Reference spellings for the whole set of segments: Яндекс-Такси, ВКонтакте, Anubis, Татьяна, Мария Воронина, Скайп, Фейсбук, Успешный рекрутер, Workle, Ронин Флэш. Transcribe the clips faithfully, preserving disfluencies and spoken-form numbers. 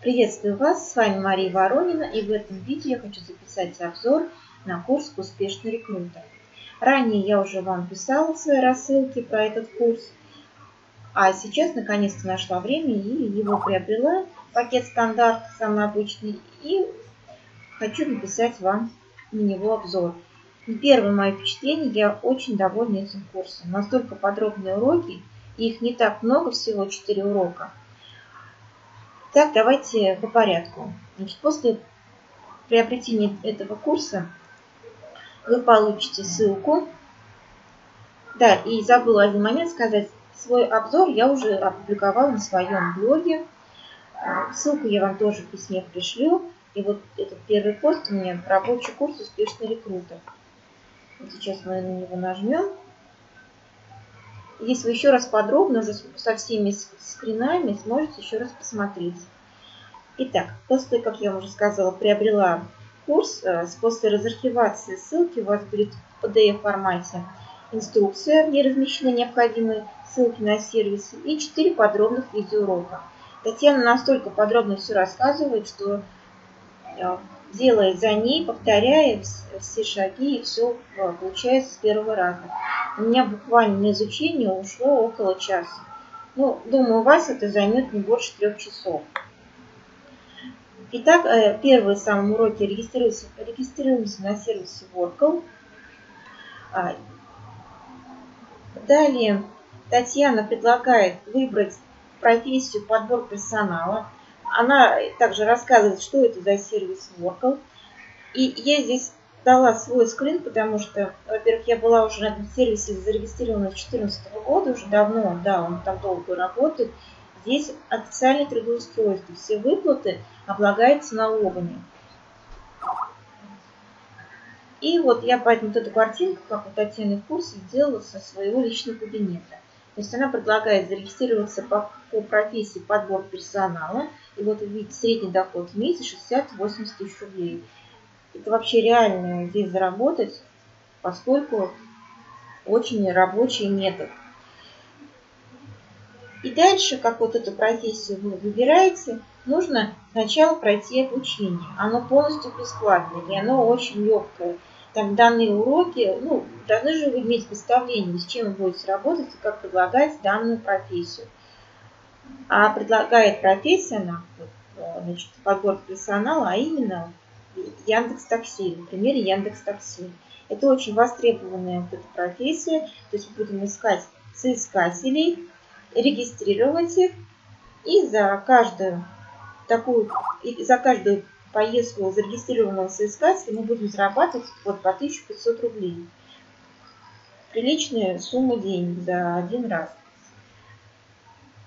Приветствую вас, с вами Мария Воронина, и в этом видео я хочу записать обзор на курс «Успешный рекрутер». Ранее я уже вам писала свои рассылки про этот курс, а сейчас наконец-то нашла время и его приобрела. Пакет стандарт, самый обычный, и хочу написать вам на него обзор. Первое мое впечатление, я очень довольна этим курсом. Настолько подробные уроки, их не так много, всего четыре урока. Так, давайте по порядку. Значит, после приобретения этого курса вы получите ссылку. Да, и забыла один момент сказать, свой обзор я уже опубликовала на своем блоге. Ссылку я вам тоже в письме пришлю. И вот этот первый пост у меня рабочий курс «Успешный рекрутер». Вот сейчас мы на него нажмем. Здесь вы еще раз подробно, уже со всеми скринами, сможете еще раз посмотреть. Итак, после, как я уже сказала, приобрела курс, после разархивации ссылки у вас будет в пи ди эф-формате инструкция, где размещены необходимые ссылки на сервисы и четыре подробных видеоурока. Татьяна настолько подробно все рассказывает, что делая за ней, повторяя все шаги, и все получается с первого раза. У меня буквально на изучение ушло около часа. Ну, думаю, у вас это займет не больше трех часов. Итак, первые самые уроки регистрируемся, регистрируемся на сервисе Workle. Далее Татьяна предлагает выбрать профессию подбор персонала. Она также рассказывает, что это за сервис Workle. И я здесь дала свой скрин, потому что, во-первых, я была уже на этом сервисе зарегистрирована с две тысячи четырнадцатого года, уже давно, да, он там долго работает. Здесь официальное трудоустройство, все выплаты облагаются налогами. И вот я поэтому вот эту картинку, как у Татьяны в курсе, сделала со своего личного кабинета. То есть она предлагает зарегистрироваться по, по профессии подбор персонала. И вот вы видите, средний доход в месяц шестьдесят-восемьдесят тысяч рублей. Это вообще реально здесь заработать, поскольку очень рабочий метод. И дальше, как вот эту профессию вы выбираете, нужно сначала пройти обучение. Оно полностью бесплатное и оно очень легкое. Там данные уроки, ну, должны же вы иметь представление, с чем вы будете работать и как предлагать данную профессию. А предлагает профессия нам, значит, подбор персонала, а именно Яндекс-Такси, на примере Яндекс-Такси. Это очень востребованная вот эта профессия, то есть будем искать соискателей, регистрировать их, и за каждую такую, и за каждую поездку зарегистрированного соискателя мы будем зарабатывать вот по тысяче пятьсот рублей. Приличная сумма денег за один раз.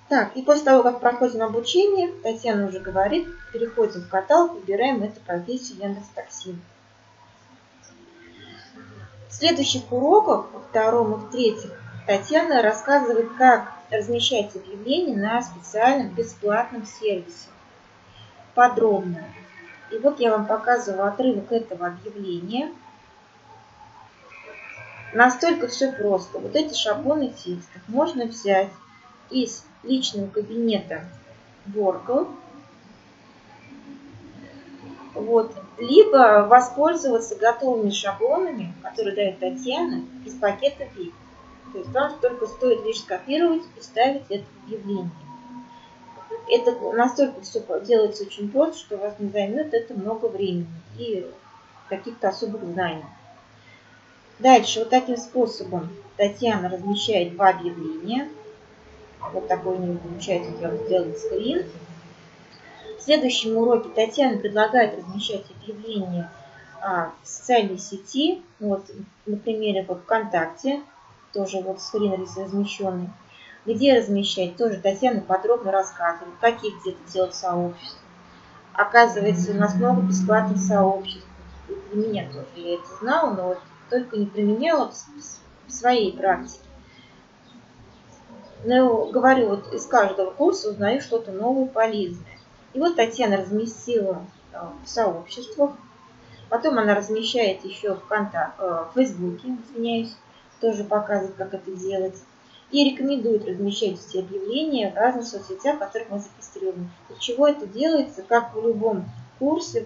Так, и после того, как проходим обучение, Татьяна уже говорит, переходим в каталог, выбираем эту профессию Яндекс.Такси. В следующих уроках, во втором и в третьем, Татьяна рассказывает, как размещать объявления на специальном бесплатном сервисе. Подробно. И вот я вам показываю отрывок этого объявления. Настолько все просто. Вот эти шаблоны текстов можно взять из личного кабинета Workle, вот, либо воспользоваться готовыми шаблонами, которые дает Татьяна, из пакета ви ай пи. То есть вам только стоит лишь скопировать и вставить это объявление. Это настолько все делается очень просто, что у вас не займет это много времени и каких-то особых знаний. Дальше вот таким способом Татьяна размещает два объявления. Вот такой у нее получается, я вам сделала скрин. В следующем уроке Татьяна предлагает размещать объявления а, в социальной сети. Вот, на примере вот ВКонтакте, тоже вот скрин размещенный. Где размещать, тоже Татьяна подробно рассказывает, какие где-то делать сообщества. Оказывается, у нас много бесплатных сообществ. Для меня тоже, я это знала, но вот только не применяла в своей практике. Но говорю, вот из каждого курса узнаю что-то новое, полезное. И вот Татьяна разместила в сообществах. Потом она размещает еще в, контакт, в Фейсбуке, извиняюсь, тоже показывает, как это делать. и рекомендует размещать все объявления в разных соцсетях, в которых мы зарегистрированы. Для чего это делается? Как в любом курсе,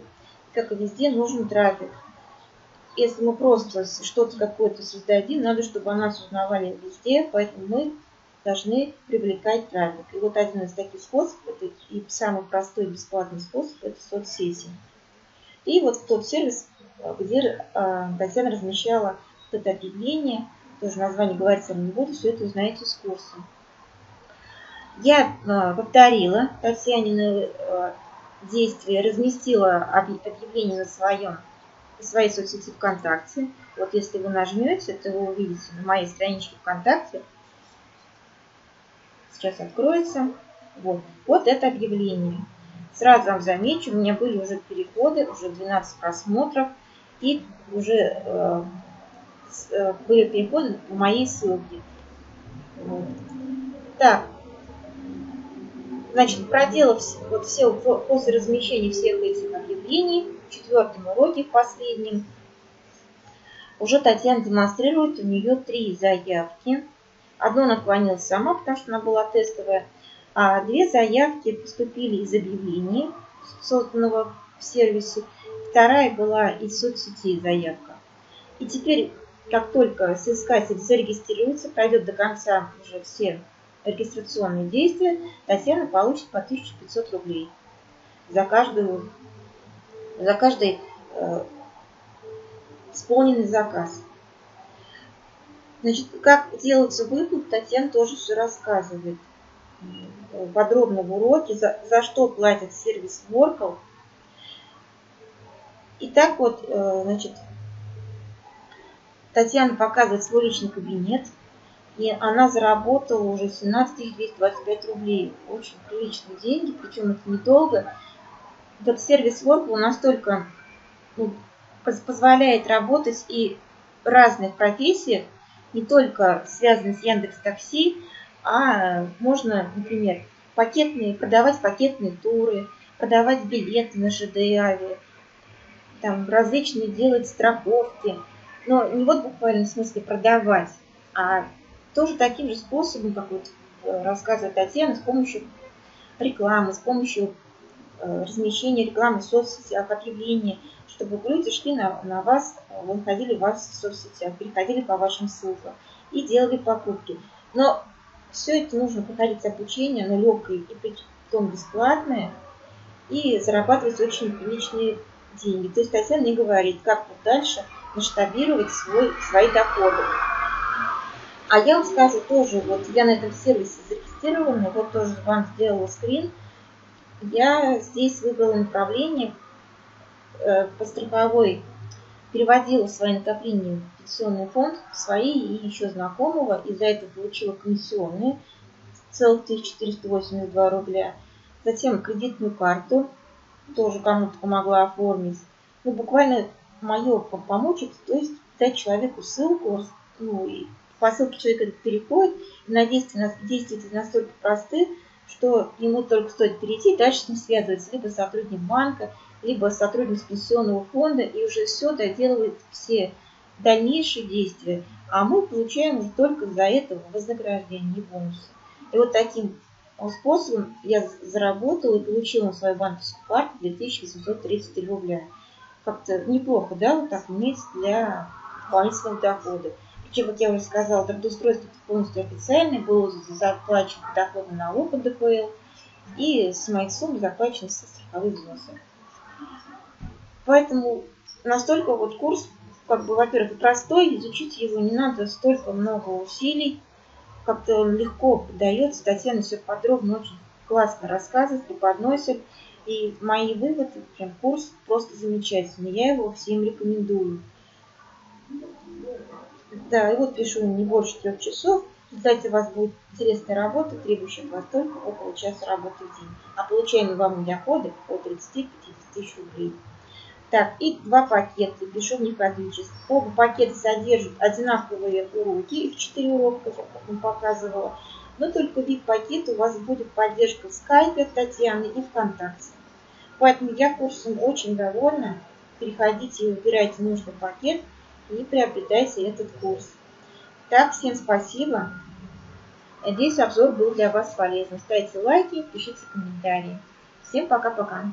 как и везде, нужен трафик. Если мы просто что-то какое-то создадим, надо, чтобы о нас узнавали везде, поэтому мы должны привлекать трафик. И вот один из таких способов, это и самый простой бесплатный способ, это соцсети. И вот тот сервис, где Татьяна размещала вот это объявление, тоже название говорить сам не буду, все это узнаете с курса. Я повторила Татьянины действия, разместила объявление на своем в своей соцсети ВКонтакте. Вот если вы нажмете, то вы увидите на моей страничке ВКонтакте. Сейчас откроется. Вот, вот это объявление. Сразу вам замечу, у меня были уже переходы, уже двенадцать просмотров. И уже э, с, э, были переходы по моей ссылке. Вот. Так. Значит, проделав вот все, после размещения всех этих объявлений, в четвертом уроке, в последнем, уже Татьяна демонстрирует, у нее три заявки. Одну она отклонилась сама, потому что она была тестовая. А две заявки поступили из объявлений, созданного в сервисе. Вторая была из соцсетей заявка. И теперь, как только соискатель зарегистрируется, пройдет до конца уже все регистрационные действия, Татьяна получит по тысяче пятьсот рублей за каждую за каждый э, исполненный заказ. Значит, как делается выплат, Татьяна тоже все рассказывает подробно в уроке, за, за что платит сервис Workle. И так вот, э, значит, Татьяна показывает свой личный кабинет, и она заработала уже семнадцать тысяч двести двадцать пять рублей. Очень приличные деньги, причем это недолго. Этот сервис Workle настолько ну, позволяет работать и в разных профессиях, не только связанных с Яндекс-Такси, а можно, например, пакетные, продавать пакетные туры, продавать билеты на ЖД и авиа, там, различные делать страховки. Но не вот буквально в смысле продавать, а тоже таким же способом, как вот рассказывает Татьяна, с помощью рекламы, с помощью размещение рекламы в соцсетях, объявления, чтобы люди шли на, на вас, находили вас в соцсетях, переходили по вашим ссылкам и делали покупки. Но все это нужно проходить обучение, но легкое и притом бесплатное, и зарабатывать очень приличные деньги. То есть Татьяна не говорит, как вот дальше масштабировать свой, свои доходы. А я вам скажу тоже, вот я на этом сервисе зарегистрирована, вот тоже вам сделала скрин. Я здесь выбрала направление по страховой, переводила свои накопления в пенсионный фонд, свои и еще знакомого, и за это получила комиссионные целых тысяча четыреста восемьдесят два рубля. Затем кредитную карту, тоже кому-то помогла оформить. Ну, буквально мое помочь, то есть дать человеку ссылку, ну, и по ссылке человек переходит, и на действия, действия настолько просты, что ему только стоит перейти, дальше с ним связывается либо сотрудник банка, либо сотрудник пенсионного фонда, и уже все доделывает все дальнейшие действия. А мы получаем уже только за это вознаграждение и бонусы. И вот таким способом я заработала и получила на свою банковскую карту две тысячи восемьсот тридцать рубля. Как-то неплохо, да, вот так иметь для дополнительного дохода. Как я уже сказала, трудоустройство полностью официальное, было заплачен подоходный налог от ДПЛ, и с моих сумм заплачены все страховые взносы. Поэтому настолько вот курс, как бы, во-первых, простой, изучить его не надо столько много усилий, как-то он легко подается, Татьяна все подробно, очень классно рассказывает, преподносит, и мои выводы, прям курс просто замечательный, я его всем рекомендую. Да, и вот пишу не больше трех часов. Кстати, у вас будет интересная работа, требующая вас только около часа работы в день. А получаем вам доходы от тридцати до пятидесяти тысяч рублей. Так, и два пакета. Пишу в них количество. Оба пакета содержат одинаковые уроки. Их четыре урока, как я вам показывала. Но только в пакете у вас будет поддержка в скайпе от Татьяны и ВКонтакте. Поэтому я курсом очень довольна. Переходите и выбирайте нужный пакет. И приобретайте этот курс. Так, всем спасибо. Надеюсь, обзор был для вас полезным. Ставьте лайки, пишите комментарии. Всем пока-пока.